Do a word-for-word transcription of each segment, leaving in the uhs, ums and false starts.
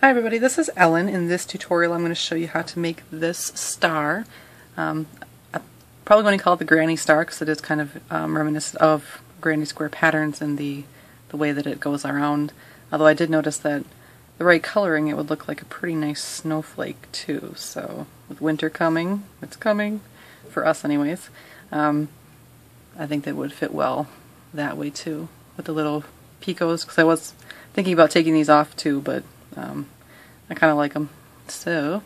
Hi everybody, this is Ellen. In this tutorial I'm going to show you how to make this star. Um, I'm probably going to call it the granny star because it is kind of um, reminiscent of granny square patterns and the, the way that it goes around. Although I did notice that the right coloring it would look like a pretty nice snowflake too. So with winter coming, it's coming, for us anyways, um, I think that would fit well that way too with the little picots because I was thinking about taking these off too, but Um, I kind of like them. So,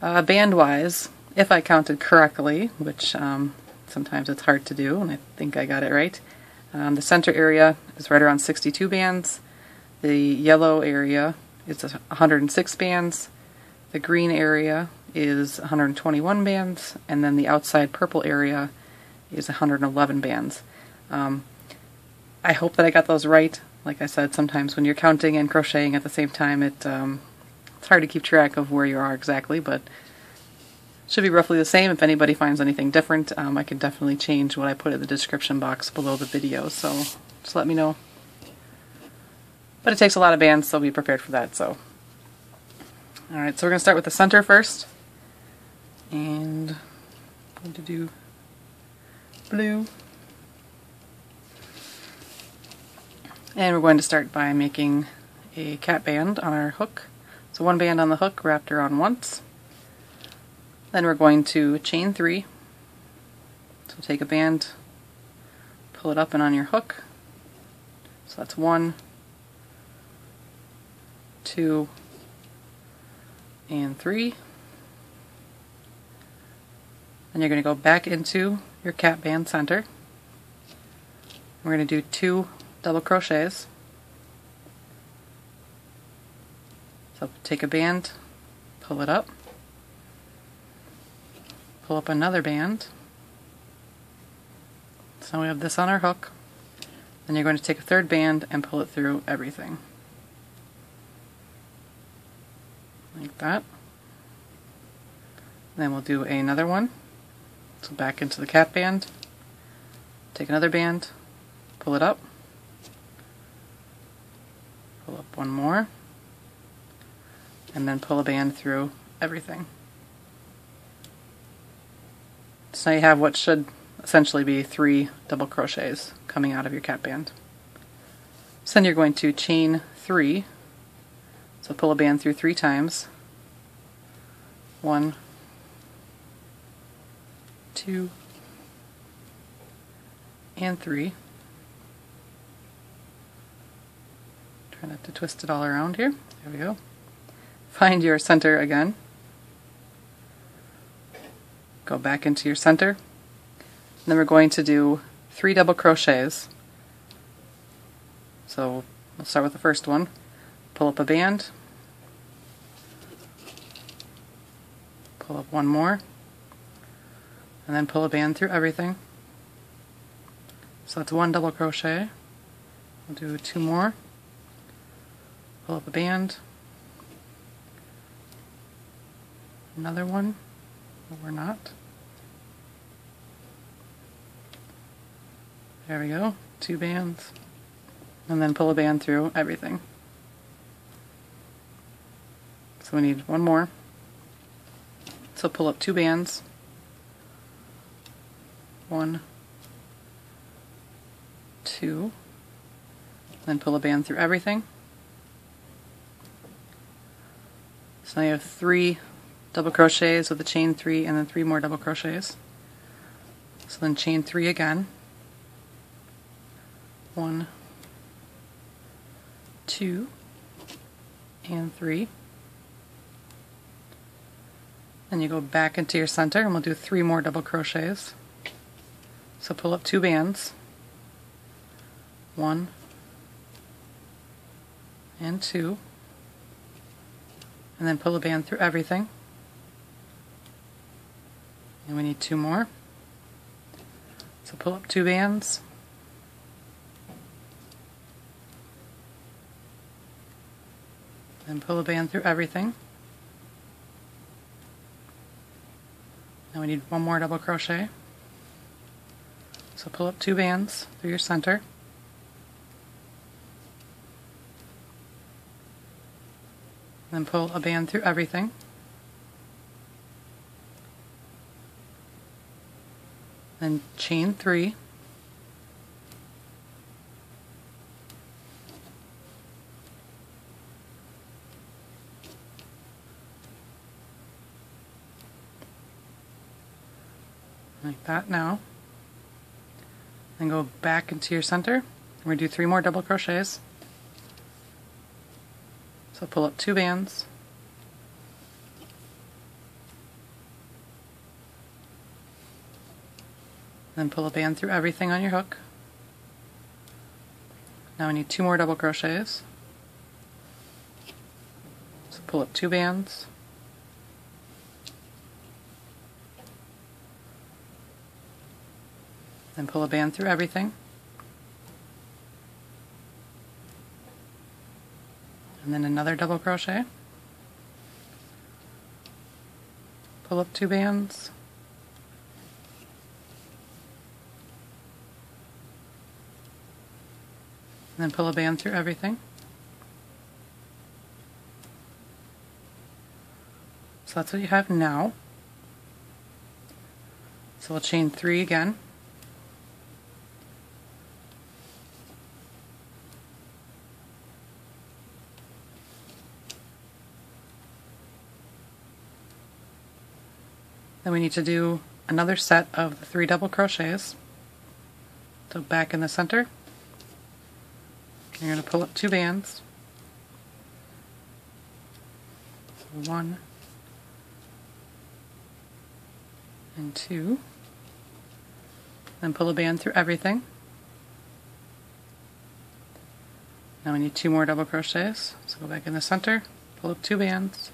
uh, band-wise, if I counted correctly, which um, sometimes it's hard to do, and I think I got it right, um, the center area is right around sixty-two bands, the yellow area is one hundred six bands, the green area is one hundred twenty-one bands, and then the outside purple area is one hundred eleven bands. Um, I hope that I got those right. Like I said, sometimes when you're counting and crocheting at the same time, it um, it's hard to keep track of where you are exactly, but it should be roughly the same. If anybody finds anything different, um, I can definitely change what I put in the description box below the video, so just let me know. But it takes a lot of bands, so be prepared for that. So, alright, so we're going to start with the center first, and I'm going to do blue. And we're going to start by making a cat band on our hook. So one band on the hook wrapped around once. Then we're going to chain three. So take a band, pull it up and on your hook. So that's one, two, and three. Then you're going to go back into your cat band center. We're going to do two double crochets. So take a band, pull it up, pull up another band. So we have this on our hook. Then you're going to take a third band and pull it through everything. Like that. And then we'll do another one. So back into the cat band, take another band, pull it up, pull up one more, and then pull a band through everything. So now you have what should essentially be three double crochets coming out of your cat band. So then you're going to chain three, so pull a band through three times. One, two, and three. Try not to twist it all around here. There we go. Find your center again. Go back into your center. And then we're going to do three double crochets. So we'll start with the first one. Pull up a band. Pull up one more. And then pull a band through everything. So that's one double crochet. We'll do two more. Pull up a band, another one, or not. There we go, two bands, and then pull a band through everything. So we need one more. So pull up two bands, one, two, then pull a band through everything. So now you have three double crochets with a chain three and then three more double crochets. So then chain three again. One, two, and three. Then you go back into your center and we'll do three more double crochets. So pull up two bands. One, and two. And then pull a band through everything. And we need two more. So pull up two bands. Then pull a band through everything. Now we need one more double crochet. So pull up two bands through your center. Then pull a band through everything. Then chain three. Like that now. Then go back into your center. We're going to do three more double crochets. So pull up two bands. Then pull a band through everything on your hook. Now we need two more double crochets. So pull up two bands. Then pull a band through everything. And then another double crochet. Pull up two bands. And then pull a band through everything. So that's what you have now. So we'll chain three again. Then we need to do another set of the three double crochets. So back in the center. You're going to pull up two bands. So one and two. Then pull a band through everything. Now we need two more double crochets. So go back in the center, pull up two bands.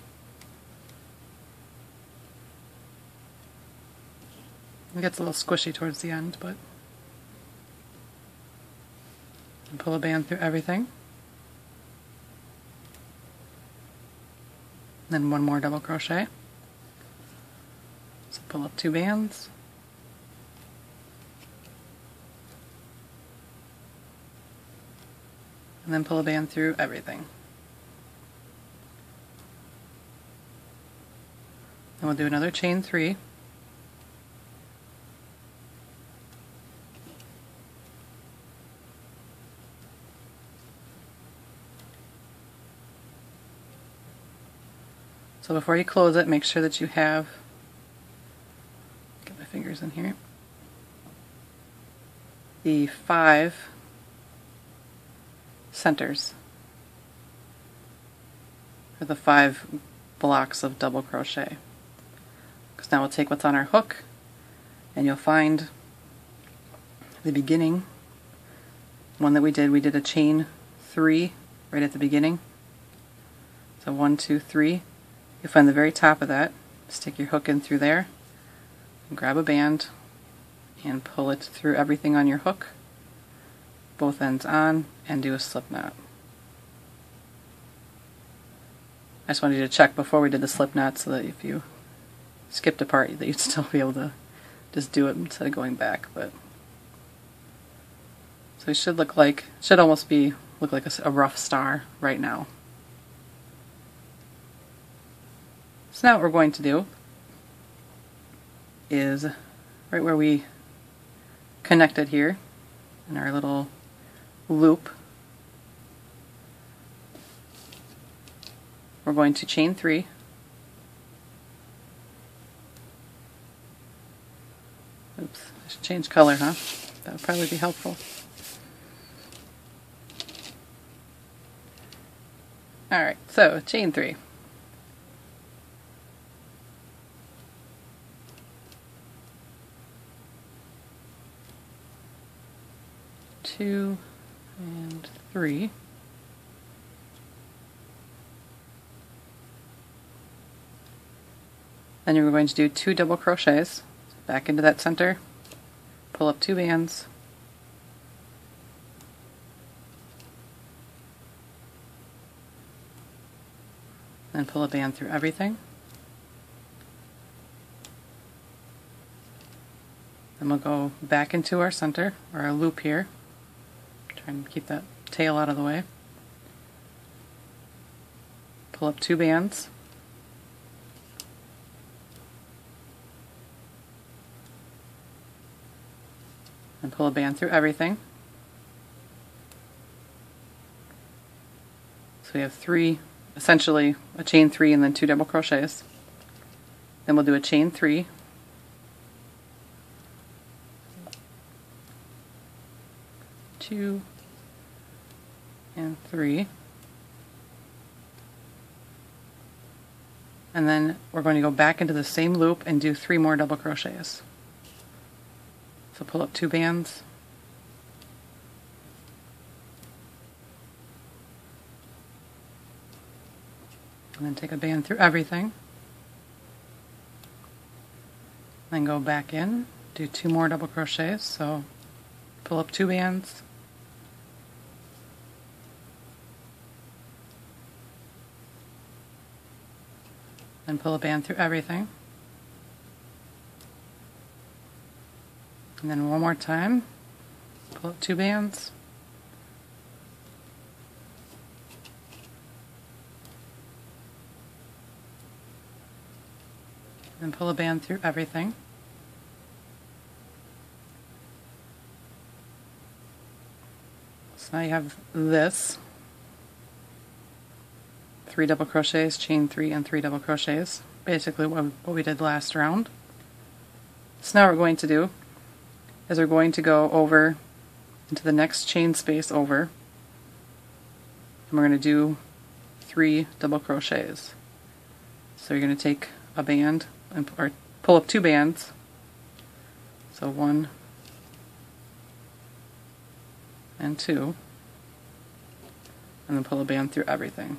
It gets a little squishy towards the end, but. And pull a band through everything. Then one more double crochet. So pull up two bands. And then pull a band through everything. And we'll do another chain three. So before you close it, make sure that you have, get my fingers in here, the five centers, or the five blocks of double crochet. Because now we'll take what's on our hook, and you'll find the beginning, one that we did, we did a chain three right at the beginning, so one, two, three. You'll find the very top of that, stick your hook in through there, and grab a band and pull it through everything on your hook, both ends on, and do a slip knot. I just wanted you to check before we did the slip knot so that if you skipped a part that you'd still be able to just do it instead of going back. But so it should look like, should almost be look like a, a rough star right now. So now what we're going to do is right where we connected here in our little loop, we're going to chain three, oops, I should change color, huh? That would probably be helpful. Alright, so chain three. Two and three. Then you're going to do two double crochets. Back into that center, pull up two bands, then pull a band through everything. Then we'll go back into our center, or our loop here. And keep that tail out of the way. pull up two bands. And pull a band through everything. So we have three, essentially a chain three and then two double crochets. Then we'll do a chain three. Two and three. And then we're going to go back into the same loop and do three more double crochets. So pull up two bands. And then take a band through everything. Then go back in, do two more double crochets. So pull up two bands. Then pull a band through everything. And then one more time, pull up two bands. Then pull a band through everything. So now you have this. Three double crochets, chain three, and three double crochets. Basically what we did last round. So now we're going to do is we're going to go over into the next chain space over, and we're going to do three double crochets. So you're going to take a band and or pull up two bands. So one and two, and then pull a band through everything.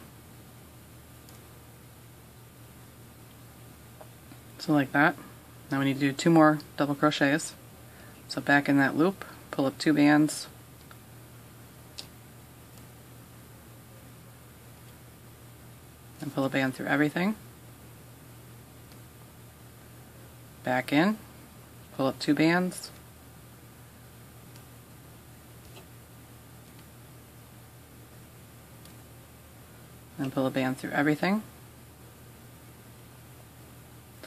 So like that. Now we need to do two more double crochets. So back in that loop, pull up two bands. And pull a band through everything. Back in, pull up two bands. And pull a band through everything.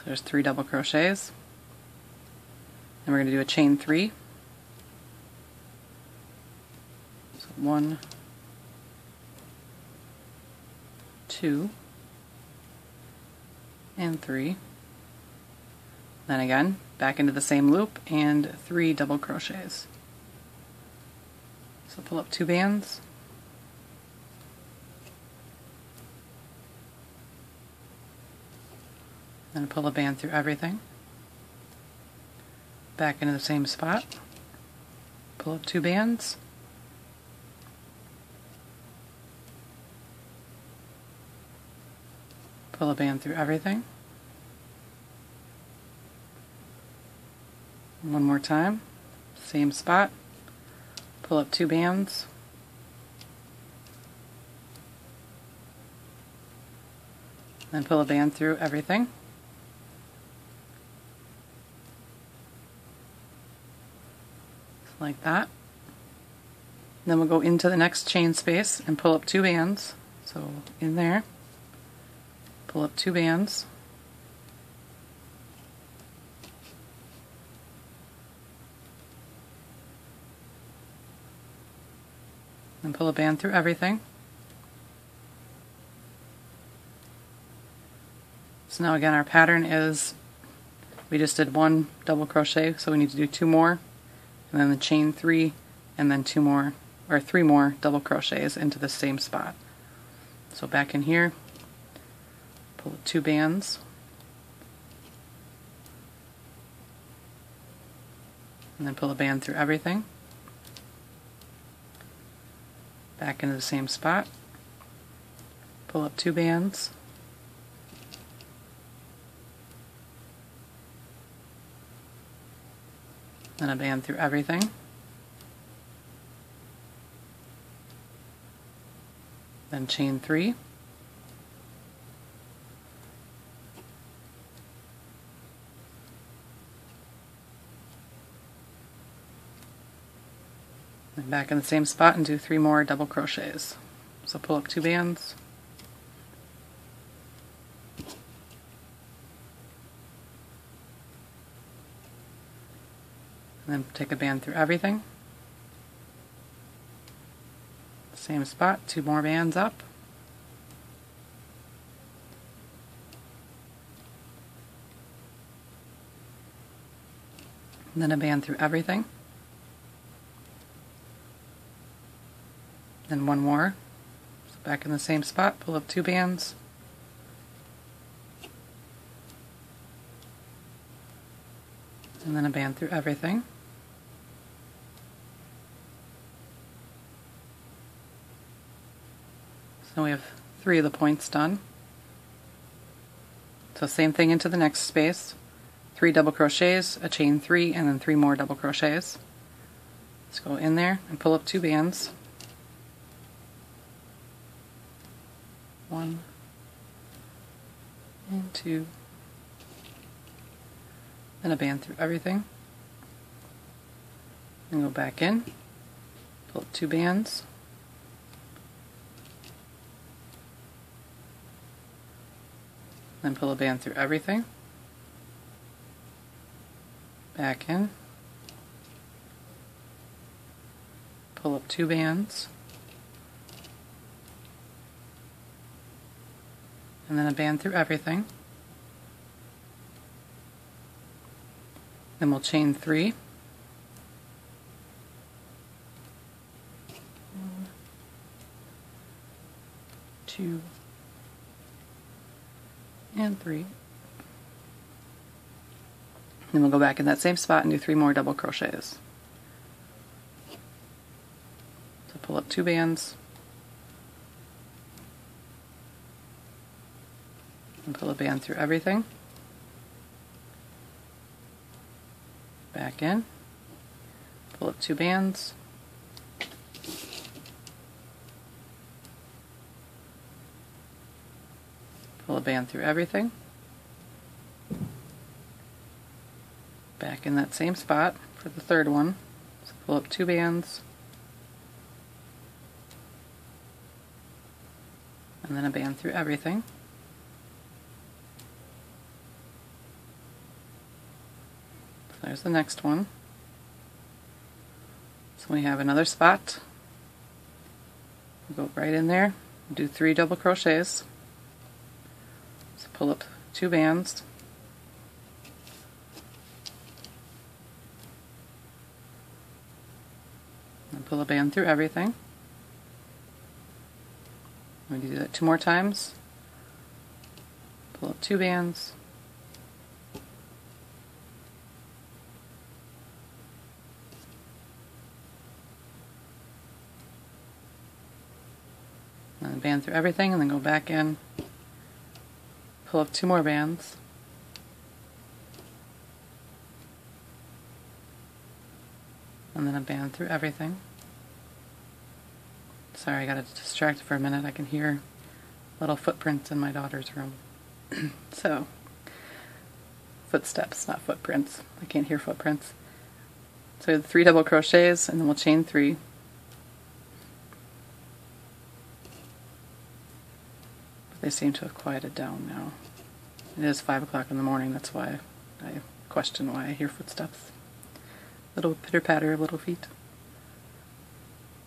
There's three double crochets, and we're going to do a chain three. So one, two, and three. Then again, back into the same loop and three double crochets. So pull up two bands. And pull a band through everything. Back into the same spot. Pull up two bands. Pull a band through everything. One more time. Same spot. Pull up two bands. Then pull a band through everything. Like that. And then we'll go into the next chain space and pull up two bands. So in there, pull up two bands. And pull a band through everything. So now again, our pattern is we just did one double crochet, so we need to do two more. And then the chain three, and then two more, or three more double crochets into the same spot. So back in here, pull two bands, and then pull a band through everything. Back into the same spot, pull up two bands. Then a band through everything. Then chain three. Then back in the same spot and do three more double crochets. So pull up two bands. and then take a band through everything. Same spot, two more bands up. And then a band through everything. Then one more. So back in the same spot, pull up two bands. And then a band through everything. So we have three of the points done. So same thing into the next space. Three double crochets, a chain three, and then three more double crochets. Let's go in there and pull up two bands. One and two. And a band through everything. And go back in, pull up two bands. Then pull a band through everything. Back in, pull up two bands, and then a band through everything. Then we'll chain three. One, two, and three. Then we'll go back in that same spot and do three more double crochets. So pull up two bands, and pull a band through everything. Back in, pull up two bands, pull a band through everything. Back in that same spot for the third one. So pull up two bands, and then a band through everything. So there's the next one. So we have another spot. We'll go right in there, do three double crochets. So pull up two bands. Pull a band through everything. I'm going to do that two more times. Pull up two bands. And then band through everything, and then go back in. Pull up two more bands. And then a band through everything. Sorry, I got distracted for a minute. I can hear little footprints in my daughter's room. So, footsteps, not footprints. I can't hear footprints. So three double crochets, and then we'll chain three. But they seem to have quieted down now. It is five o'clock in the morning. That's why I question why I hear footsteps. Little pitter-patter of little feet.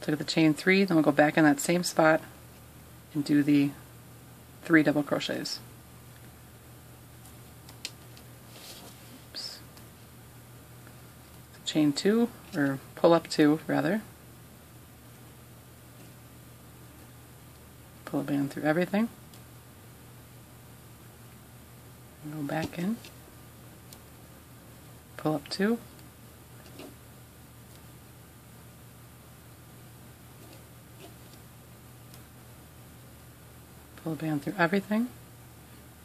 So the chain three, then we'll go back in that same spot and do the three double crochets. Oops. Chain two, or pull up two rather. Pull a band through everything. And go back in. Pull up two. Pull a band through everything.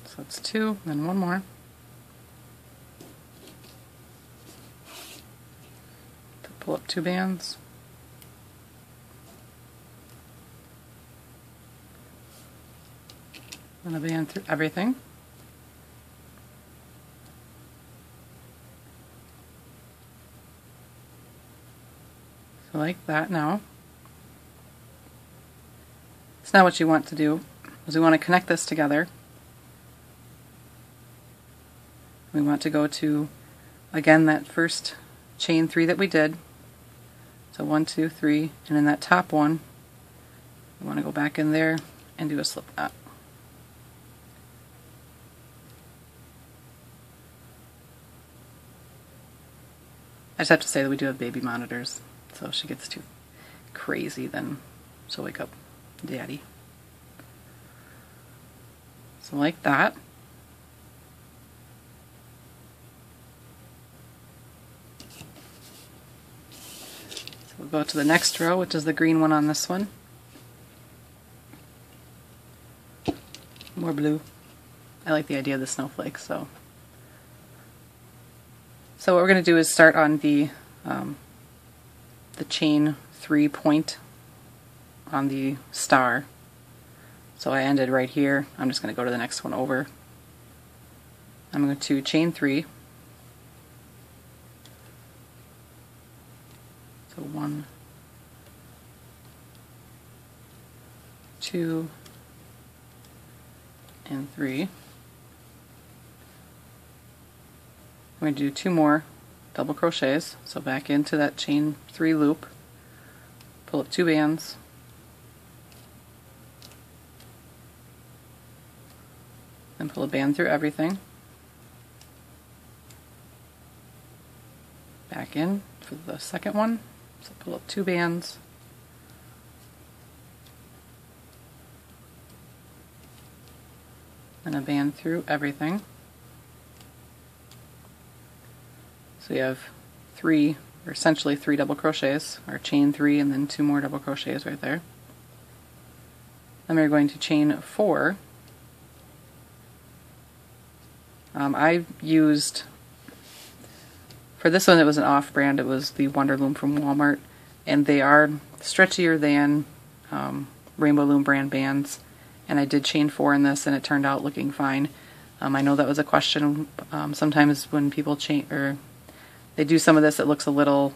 So that's two, and then one more. Pull up two bands. And a band through everything. So like that now. It's not what you want to do. Is we want to connect this together. We want to go to, again, that first chain three that we did. So one, two, three, and in that top one, you want to go back in there and do a slip knot. I just have to say that we do have baby monitors, so if she gets too crazy, then she'll wake up Daddy. So like that. So we'll go to the next row, which is the green one on this one. More blue. I like the idea of the snowflake, so. So what we're going to do is start on the um, the chain three point on the star. So I ended right here. I'm just going to go to the next one over. I'm going to chain three. So one, two, and three. I'm going to do two more double crochets, so back into that chain three loop, pull up two bands, then pull a band through everything, back in for the second one, so pull up two bands, and a band through everything. So we have three, or essentially three double crochets, or chain three and then two more double crochets right there. Then we're going to chain four. Um, I used, for this one it was an off-brand, it was the Wonderloom from Walmart, and they are stretchier than um, Rainbow Loom brand bands, and I did chain four in this and it turned out looking fine. Um, I know that was a question um, sometimes when people chain, or they do some of this, it looks a little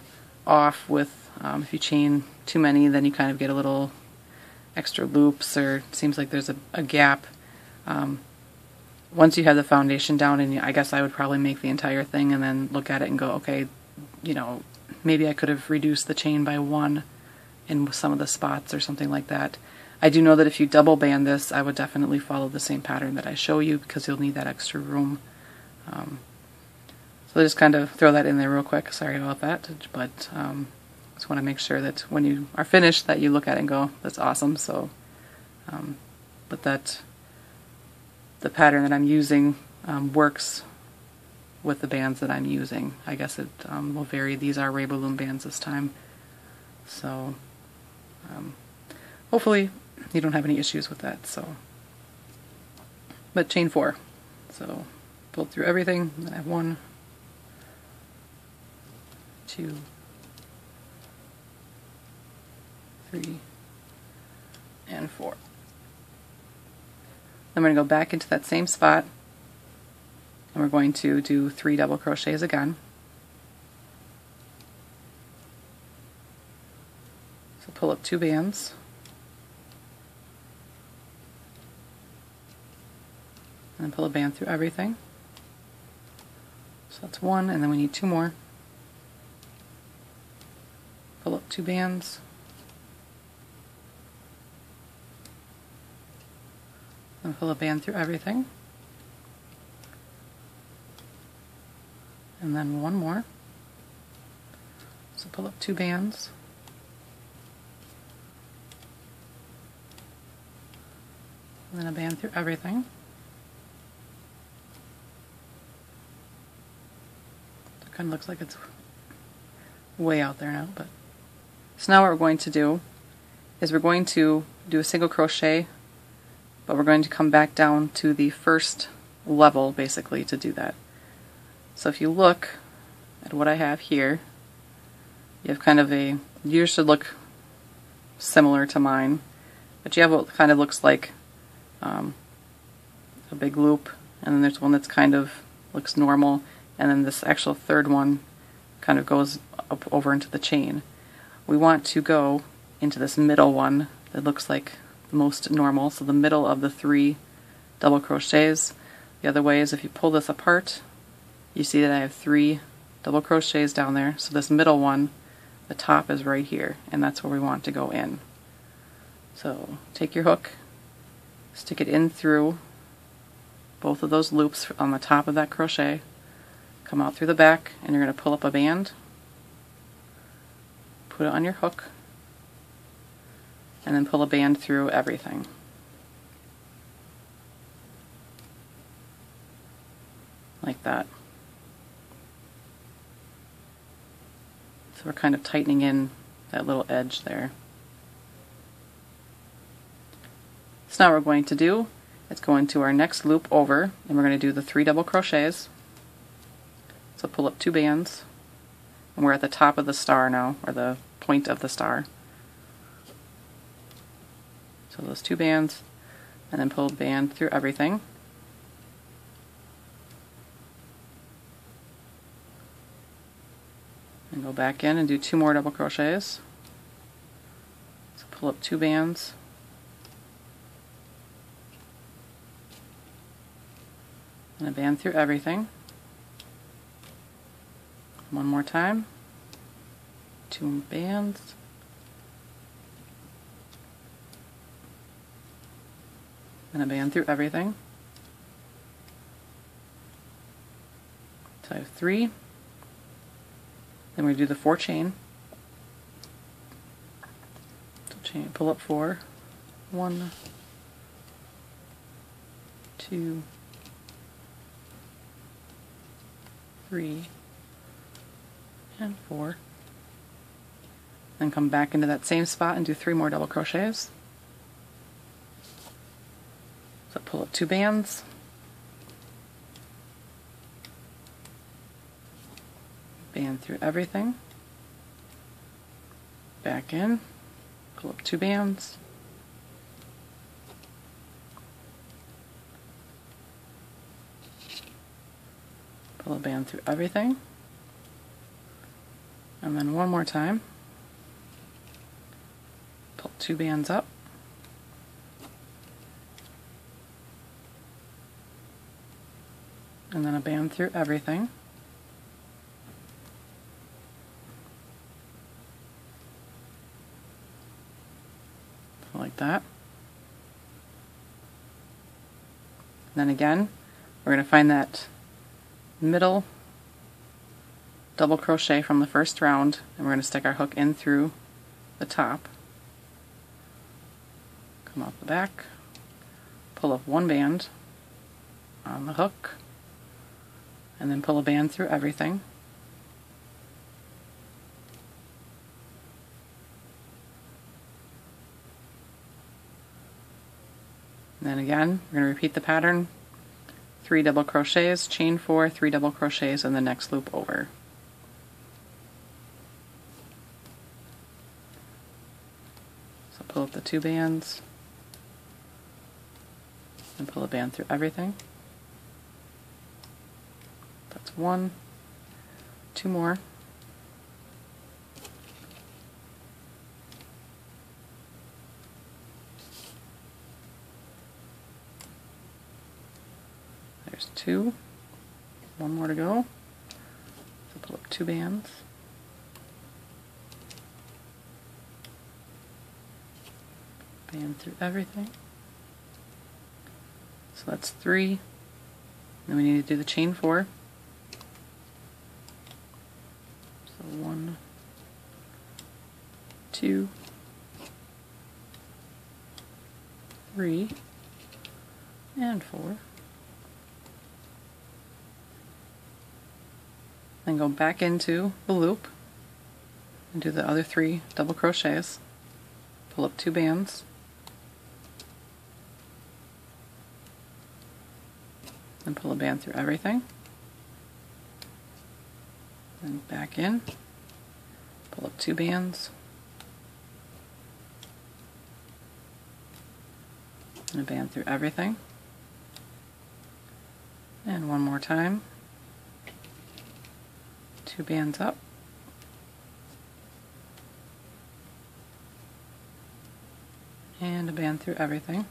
off with, um, if you chain too many, then you kind of get a little extra loops, or it seems like there's a, a gap. Um, once you have the foundation down, and I guess I would probably make the entire thing and then look at it and go, okay, you know, maybe I could have reduced the chain by one in some of the spots or something like that. I do know that if you double band this, I would definitely follow the same pattern that I show you, because you'll need that extra room. Um, So just kind of throw that in there real quick. Sorry about that, but um, just want to make sure that when you are finished that you look at it and go, that's awesome. So, um, but that the pattern that I'm using um, works with the bands that I'm using. I guess it um, will vary. These are Rainbow Loom bands this time. So um, hopefully you don't have any issues with that. So, but chain four. So pull through everything. Then I have one, two, three, and four. Then we're going to go back into that same spot, and we're going to do three double crochets again. So pull up two bands, and then pull a band through everything. So that's one, and then we need two more. Pull up two bands, and pull a band through everything, and then one more. So pull up two bands, and then a band through everything. It kind of looks like it's way out there now, but. So now what we're going to do is we're going to do a single crochet, but we're going to come back down to the first level basically to do that. So if you look at what I have here, you have kind of a, yours should look similar to mine, but you have what kind of looks like um, a big loop, and then there's one that's kind of looks normal, and then this actual third one kind of goes up over into the chain. We want to go into this middle one that looks like the most normal, so the middle of the three double crochets. The other way is if you pull this apart, you see that I have three double crochets down there. So this middle one, the top is right here, and that's where we want to go in. So take your hook, stick it in through both of those loops on the top of that crochet, come out through the back, and you're going to pull up a band, put it on your hook, and then pull a band through everything. Like that. So we're kind of tightening in that little edge there. So now what we're going to do is go into our next loop over, and we're going to do the three double crochets. So pull up two bands, and we're at the top of the star now, or the point of the star. So those two bands, and then pull a band through everything. And go back in and do two more double crochets. So pull up two bands, and a band through everything. One more time. Two bands. And a band through everything. So I have three. Then we do the four chain. So chain, pull up four. One, two, three, and four. Then come back into that same spot and do three more double crochets. So pull up two bands, band through everything, back in, pull up two bands, pull a band through everything, and then one more time, pull two bands up, and then a band through everything. Like that. And then again, we're going to find that middle double crochet from the first round, and we're going to stick our hook in through the top, come off the back, pull up one band on the hook, and then pull a band through everything. And then again, we're going to repeat the pattern, three double crochets, chain four, three double crochets, and the next loop over. So pull up the two bands, and pull a band through everything. That's one, two more. There's two, one more to go, so pull up two bands, band through everything, so that's three, then we need to do the chain four, so one, two, three, and four. Then go back into the loop and do the other three double crochets, pull up two bands, and pull a band through everything, then back in, pull up two bands, and a band through everything, and one more time. Two bands up, and a band through everything.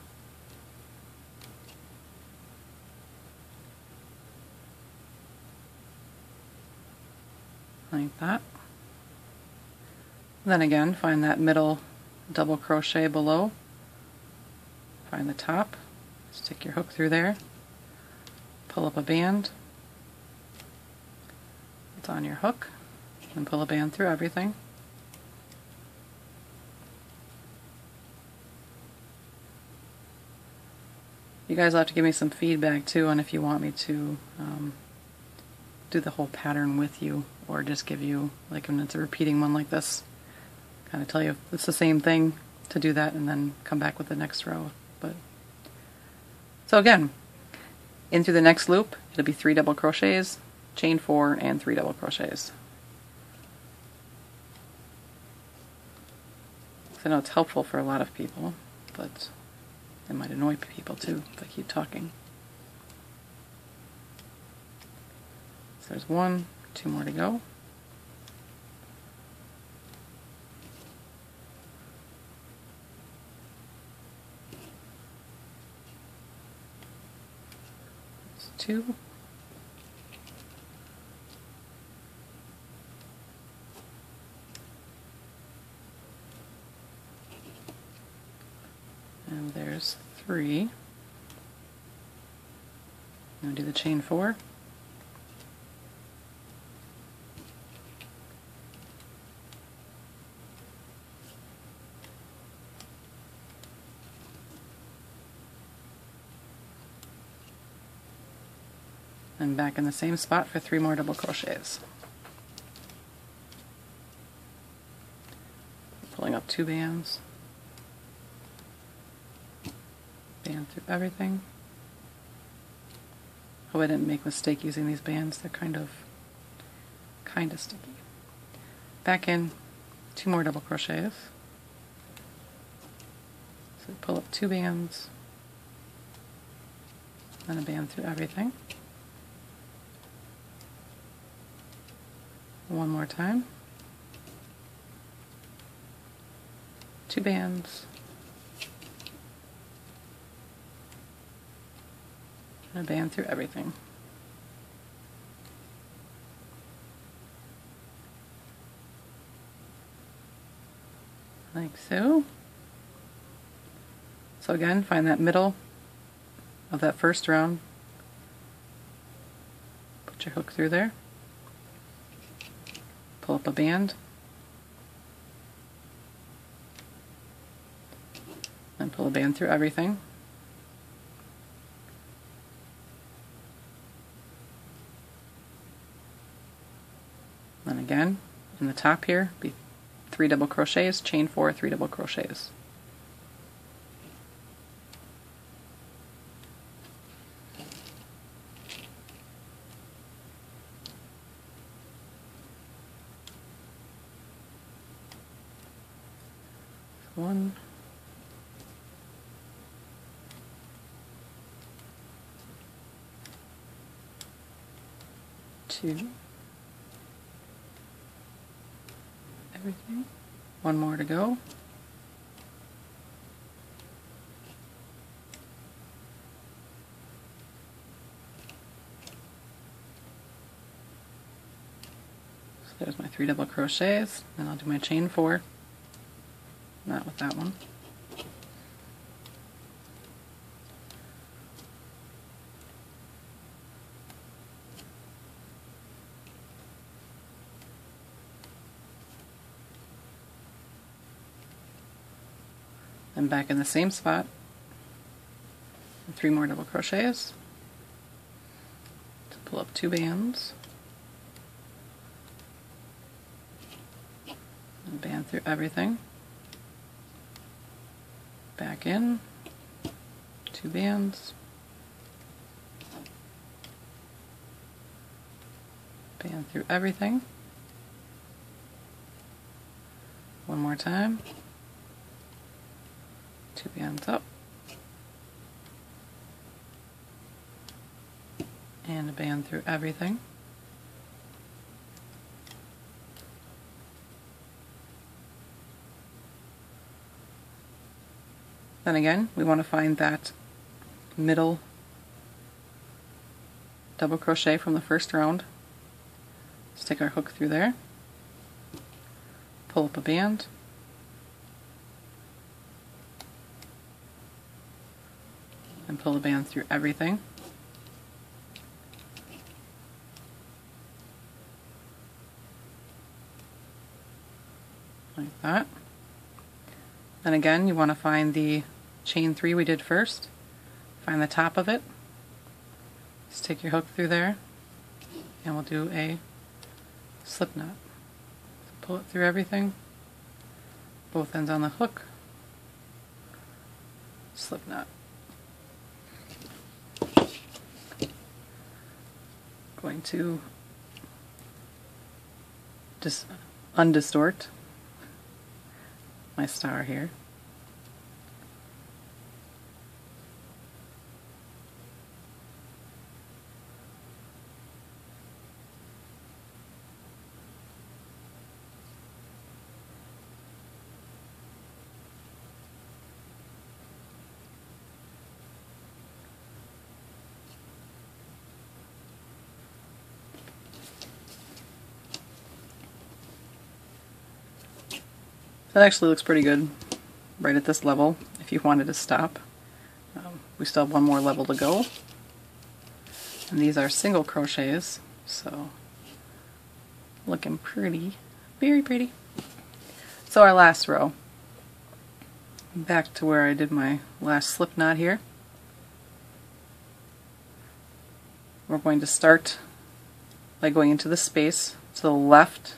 like that. Then again, find that middle double crochet below, find the top, stick your hook through there, pull up a band, it's on your hook, and pull a band through everything. You guys will have to give me some feedback too on if you want me to um, do the whole pattern with you, or just give you, like when it's a repeating one like this, kind of tell you if it's the same thing to do that and then come back with the next row. But so again, in through the next loop, it'll be three double crochets, chain four, and three double crochets. So I know it's helpful for a lot of people, but it might annoy people too if I keep talking. So there's one, two more to go. There's two. And there's three. Now do the chain four. And back in the same spot for three more double crochets. Pulling up two bands. Band through everything. Oh, I didn't make a mistake using these bands. They're kind of, kind of sticky. Back in, two more double crochets. So pull up two bands, then a band through everything. One more time. Two bands. And a band through everything. Like so. So again, find that middle of that first round. Put your hook through there. Pull up a band. And pull a band through everything. Again, in the top here, be three double crochets, chain four, three double crochets. One. Two. Everything. One more to go. So there's my three double crochets, and I'll do my chain four. Not with that one. And back in the same spot, and three more double crochets to pull up two bands, and band through everything. Back in, two bands, band through everything. One more time. Two bands up, and a band through everything. Then again, we want to find that middle double crochet from the first round. stick our hook through there, pull up a band, and pull the band through everything. Like that. Then again, you want to find the chain three we did first, find the top of it, stick your hook through there, and we'll do a slip knot. So pull it through everything, both ends on the hook, slip knot. Going to just undistort my star here. That actually looks pretty good right at this level if you wanted to stop. Um, we still have one more level to go, and these are single crochets, so looking pretty, very pretty. So our last row, back to where I did my last slip knot here. We're going to start by going into the space to the left.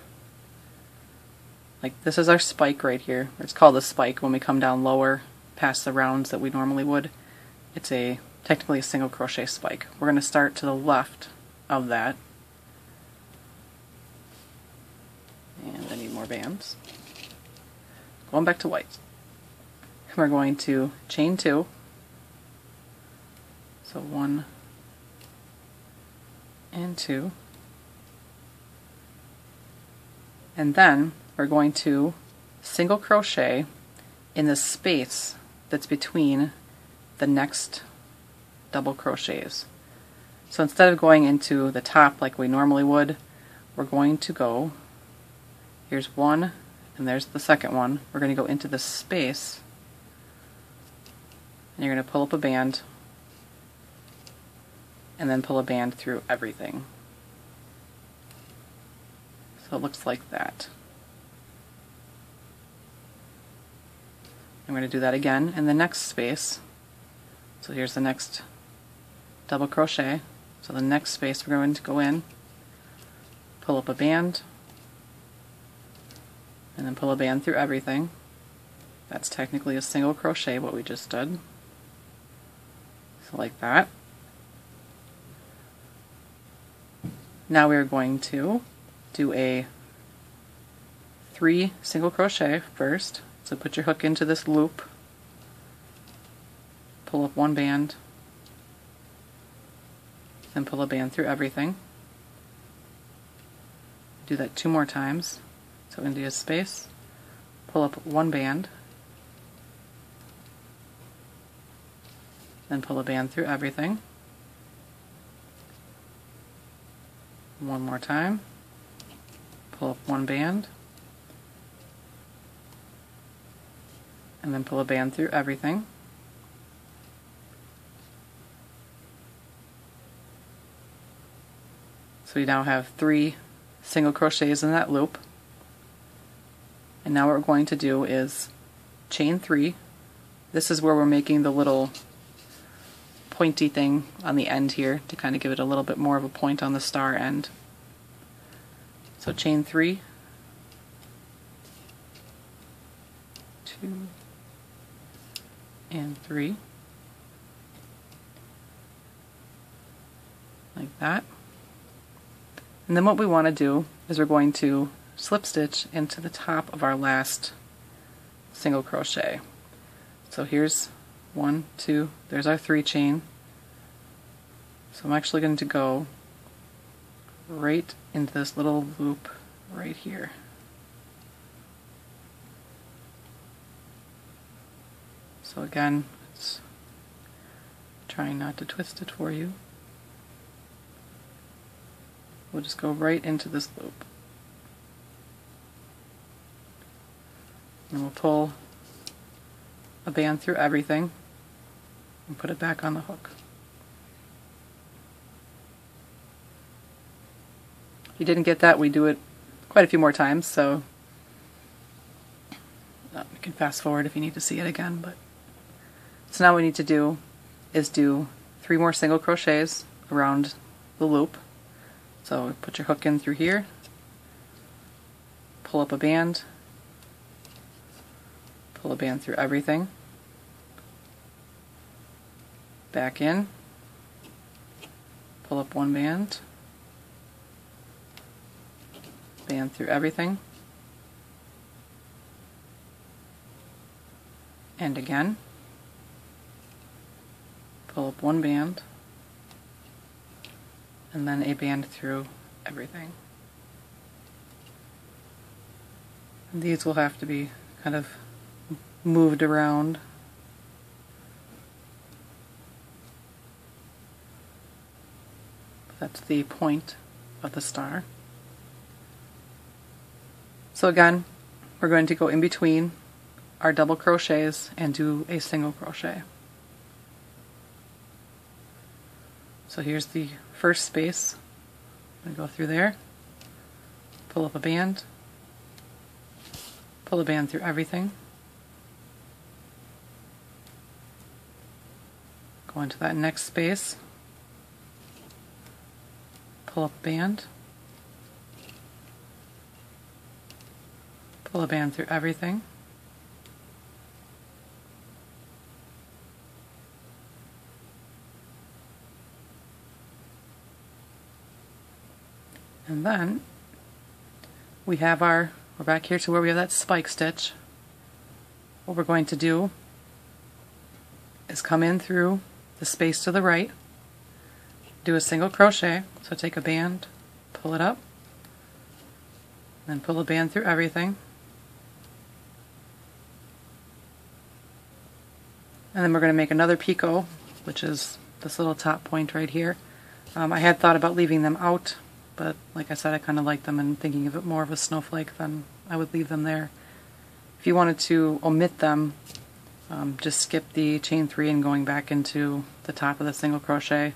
Like, this is our spike right here. It's called a spike when we come down lower past the rounds that we normally would. It's a technically a single crochet spike. We're going to start to the left of that. And I need more bands. Going back to white. We're going to chain two. So one and two. And then we're going to single crochet in the space that's between the next double crochets. So instead of going into the top like we normally would, we're going to go, here's one and there's the second one, we're going to go into the space and you're going to pull up a band and then pull a band through everything. So it looks like that. I'm going to do that again in the next space. So here's the next double crochet. So the next space we're going to go in, pull up a band, and then pull a band through everything. That's technically a single crochet, what we just did. So like that. Now we're going to do a three single crochet first. So put your hook into this loop, pull up one band, then pull a band through everything. Do that two more times. So into a space, pull up one band, then pull a band through everything. One more time, pull up one band, and then pull a band through everything. So we now have three single crochets in that loop. And now what we're going to do is chain three. This is where we're making the little pointy thing on the end here to kind of give it a little bit more of a point on the star end. So chain three, two, and three, like that. And then what we want to do is we're going to slip stitch into the top of our last single crochet. So here's one, two, there's our three chain. So I'm actually going to go right into this little loop right here. So again, it's trying not to twist it for you. We'll just go right into this loop. And we'll pull a band through everything and put it back on the hook. If you didn't get that, we do it quite a few more times, so you can fast forward if you need to see it again. But so now what we need to do is do three more single crochets around the loop. So put your hook in through here, pull up a band, pull a band through everything, back in, pull up one band, band through everything, and again, pull up one band, and then a band through everything. And these will have to be kind of moved around. That's the point of the star. So again, we're going to go in between our double crochets and do a single crochet. So here's the first space. I'm going to go through there, pull up a band, pull a band through everything, go into that next space, pull up a band, pull a band through everything, and then we have our, we're back here to where we have that spike stitch. What we're going to do is come in through the space to the right, do a single crochet, so take a band, pull it up, then pull a band through everything, and then we're going to make another picot, which is this little top point right here. Um, I had thought about leaving them out, but like I said, I kind of like them and thinking of it more of a snowflake, then I would leave them there. If you wanted to omit them, Um, just skip the chain three and going back into the top of the single crochet,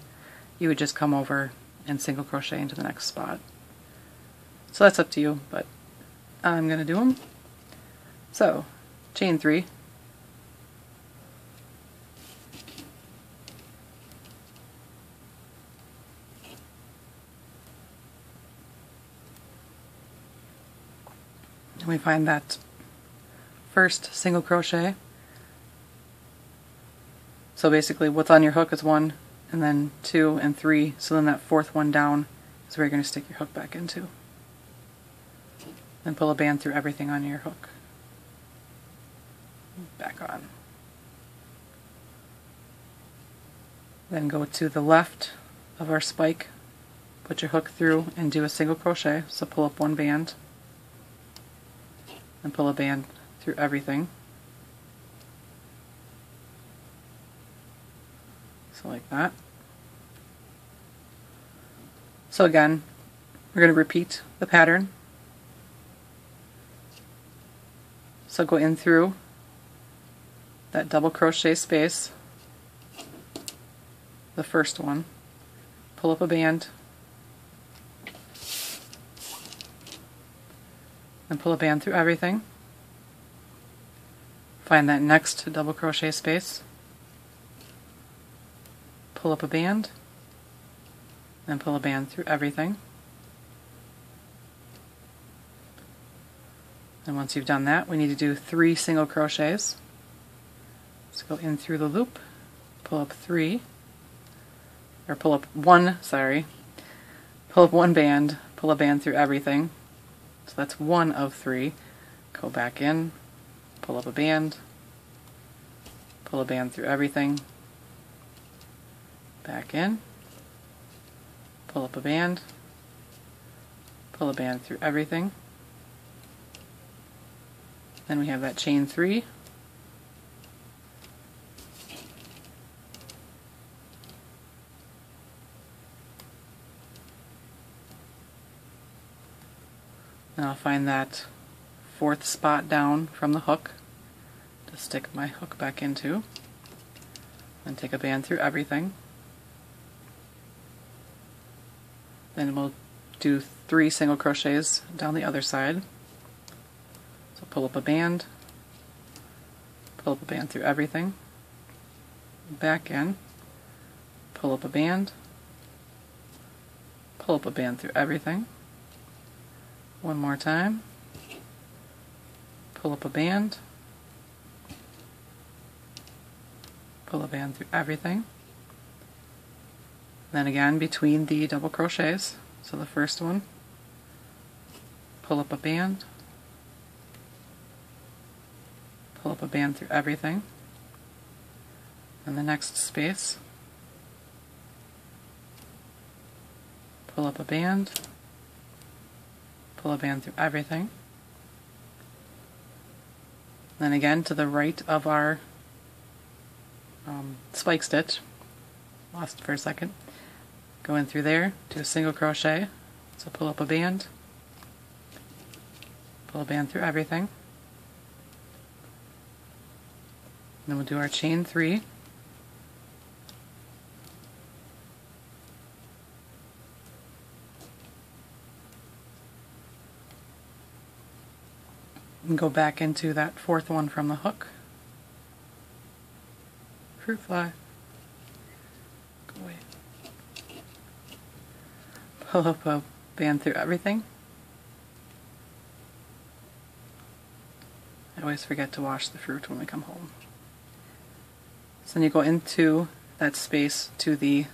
you would just come over and single crochet into the next spot. So that's up to you, but I'm going to do them. So chain three, and we find that first single crochet. So basically what's on your hook is one, and then two, and three, so then that fourth one down is where you're going to stick your hook back into. Then pull a band through everything on your hook. Back on. Then go to the left of our spike, put your hook through and do a single crochet, so pull up one band, and pull a band through everything. Like that. So again, we're going to repeat the pattern. So go in through that double crochet space, the first one, pull up a band, and pull a band through everything. Find that next double crochet space, pull up a band, then pull a band through everything. And once you've done that, we need to do three single crochets. So go in through the loop, pull up three, or pull up one, sorry, pull up one band, pull a band through everything. So that's one of three. Go back in, pull up a band, pull a band through everything. Back in, pull up a band, pull a band through everything. Then we have that chain three. Then I'll find that fourth spot down from the hook to stick my hook back into. Then take a band through everything. Then we'll do three single crochets down the other side. So pull up a band, pull up a band through everything, back in, pull up a band, pull up a band through everything, one more time, pull up a band, pull a band through everything, then again between the double crochets, so the first one, pull up a band, pull up a band through everything, and the next space, pull up a band, pull a band through everything. Then again to the right of our um, spike stitch, lost for a second, go in through there, do a single crochet, so pull up a band, pull a band through everything. Then we'll do our chain three. And go back into that fourth one from the hook. Fruit fly. Go away. Pull up a band through everything. I always forget to wash the fruit when we come home. So then you go into that space to the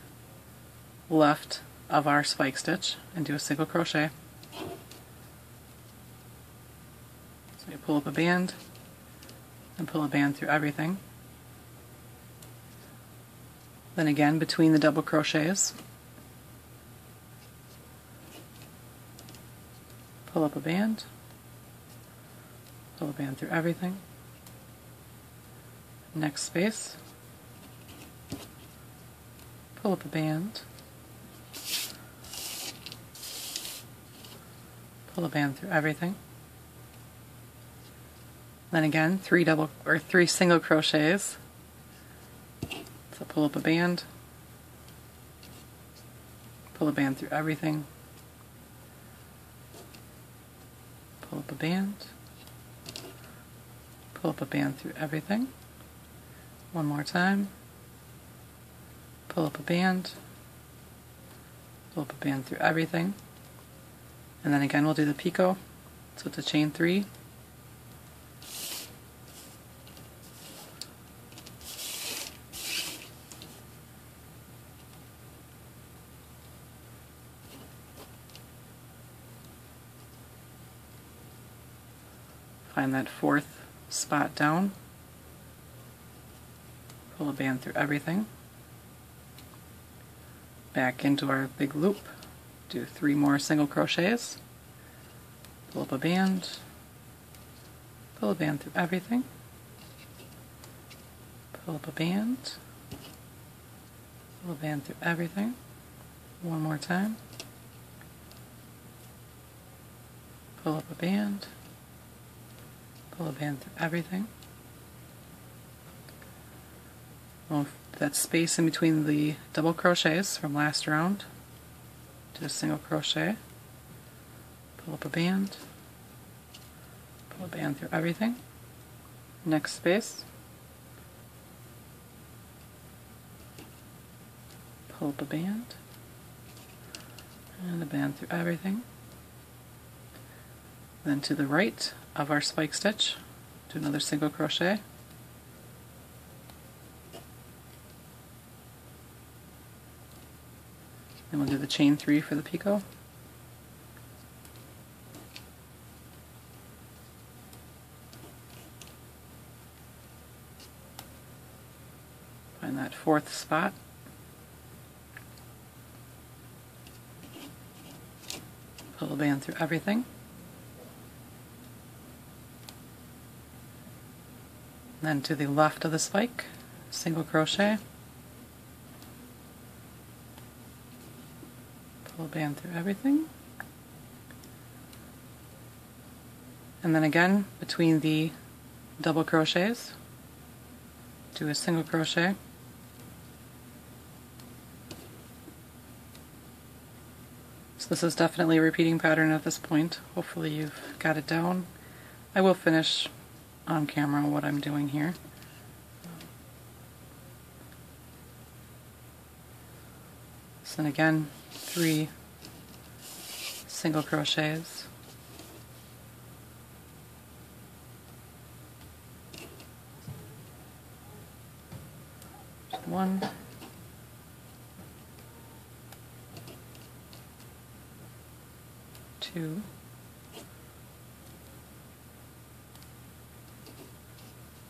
left of our spike stitch and do a single crochet. So you pull up a band and pull a band through everything. Then again between the double crochets, pull up a band, pull a band through everything. Next space, pull up a band, pull a band through everything. Then again, three double or three single crochets. So pull up a band, pull a band through everything, pull up a band, pull up a band through everything. One more time. Pull up a band, pull up a band through everything. And then again, we'll do the picot. So it's a chain three. Find that fourth spot down, pull a band through everything, back into our big loop, do three more single crochets, pull up a band, pull a band through everything, pull up a band, pull a band through everything, one more time, pull up a band, pull a band through everything. Well, that space in between the double crochets from last round to a single crochet, pull up a band, pull a band through everything. Next space, pull up a band and a band through everything. Then to the right of our spike stitch, do another single crochet. And we'll do the chain three for the picot. Find that fourth spot. Pull a band through everything. Then to the left of the spike, single crochet. Band through everything, and then again between the double crochets do a single crochet . So this is definitely a repeating pattern at this point. Hopefully you've got it down. I will finish on camera what I'm doing here. So then again, three single crochets. One, two,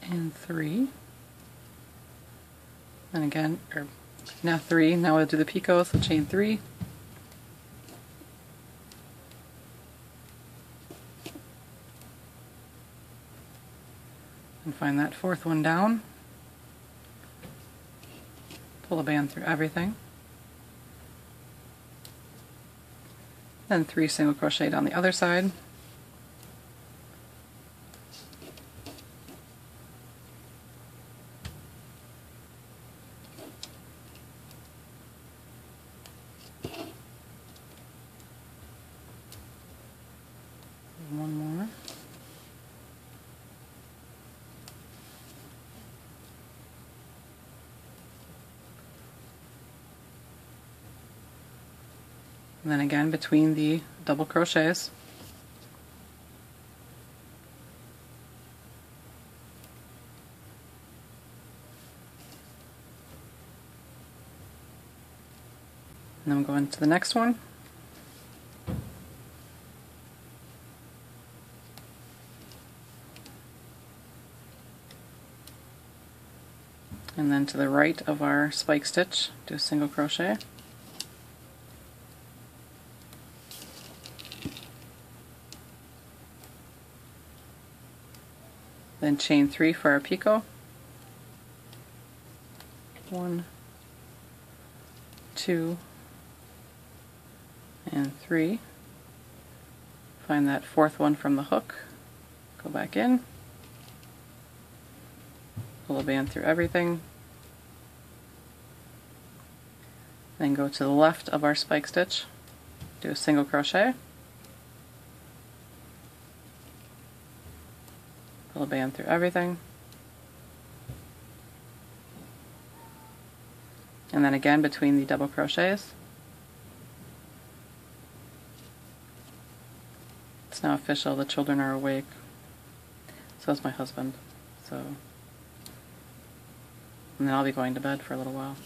and three. And again, or now three. Now we'll do the picot, so chain three. And find that fourth one down. Pull a band through everything. Then three single crochet down the other side. And then again between the double crochets and then we'll go into the next one and then to the right of our spike stitch do a single crochet . Then chain three for our picot. One, two, and three. Find that fourth one from the hook. Go back in. Pull a band through everything. Then go to the left of our spike stitch. Do a single crochet. Pull a band through everything. And then again between the double crochets. It's now official, the children are awake. So is my husband. So, and then I'll be going to bed for a little while.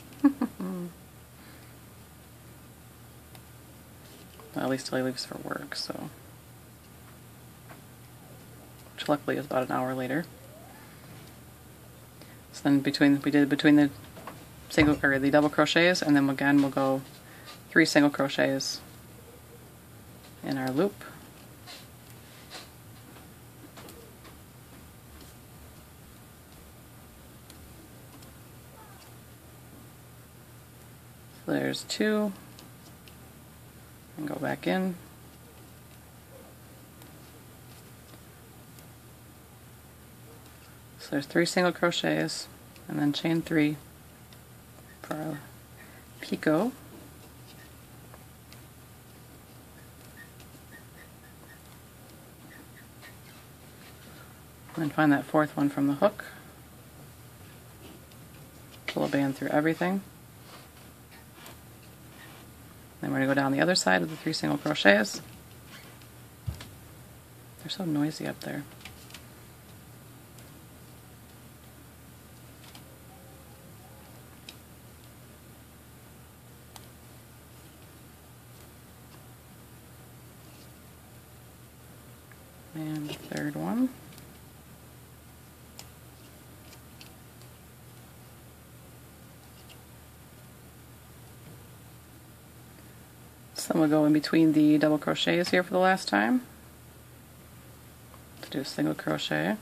Well, at least till he leaves for work, so. Luckily, it's about an hour later. So then, between we did between the single or the double crochets, and then again we'll go three single crochets in our loop, so there's two, and go back in. So there's three single crochets, and then chain three for our picot. And then find that fourth one from the hook. Pull a band through everything. Then we're going to go down the other side of the three single crochets. They're so noisy up there. And the third one. So we'll go in between the double crochets here for the last time to do a single crochet.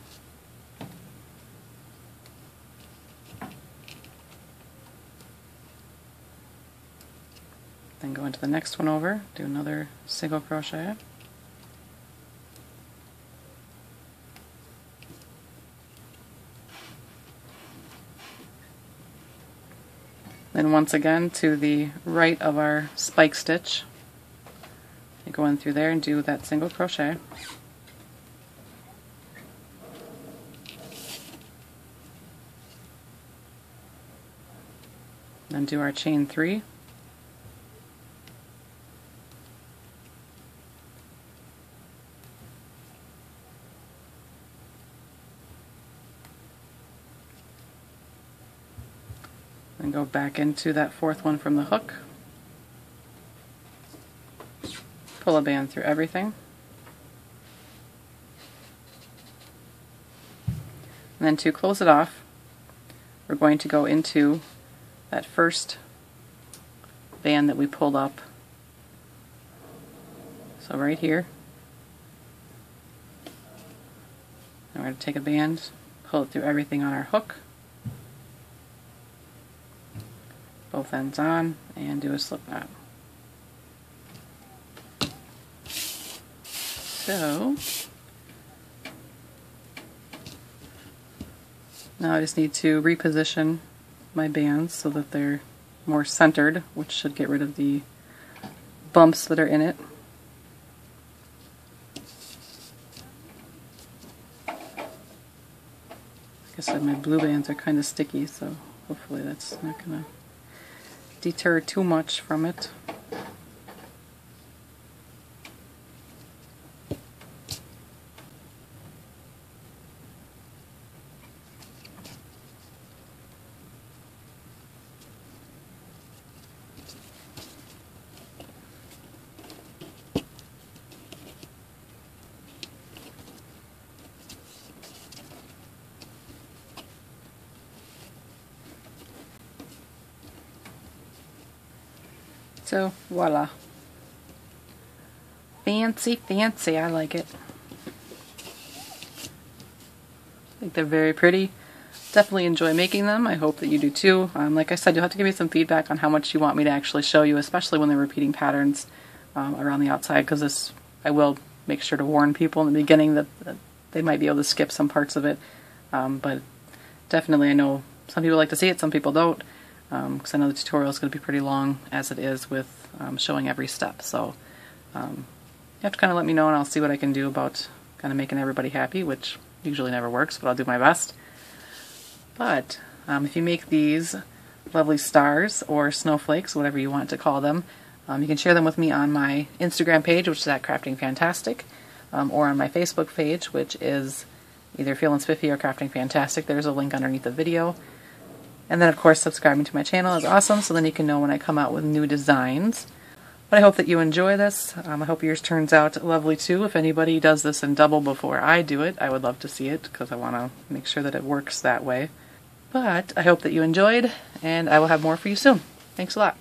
Then go into the next one over, do another single crochet. Then once again to the right of our spike stitch, you go in through there and do that single crochet. Then do our chain three. And go back into that fourth one from the hook. Pull a band through everything. And then to close it off, we're going to go into that first band that we pulled up. So right here. And we're going to take a band, pull it through everything on our hook. Both ends on, and do a slip knot. So now I just need to reposition my bands so that they're more centered, which should get rid of the bumps that are in it. Like I said, my blue bands are kind of sticky, so hopefully that's not gonna deter too much from it. So, voila. Fancy, fancy. I like it. I think they're very pretty. Definitely enjoy making them. I hope that you do too. Um, like I said, you'll have to give me some feedback on how much you want me to actually show you, especially when they're repeating patterns um, around the outside, because this, I will make sure to warn people in the beginning that, that they might be able to skip some parts of it. Um, but definitely, I know some people like to see it, some people don't. Because um, I know the tutorial is going to be pretty long as it is with um, showing every step, so um, you have to kind of let me know and I'll see what I can do about kind of making everybody happy, which usually never works, but I'll do my best. But um, if you make these lovely stars or snowflakes, whatever you want to call them, um, you can share them with me on my Instagram page, which is at Crafting Fantastic, um, or on my Facebook page, which is either Feelin' Spiffy or Crafting Fantastic. There's a link underneath the video. And then, of course, subscribing to my channel is awesome, so then you can know when I come out with new designs. But I hope that you enjoy this. Um, I hope yours turns out lovely, too. If anybody does this in double before I do it, I would love to see it, because I want to make sure that it works that way. But I hope that you enjoyed, and I will have more for you soon. Thanks a lot.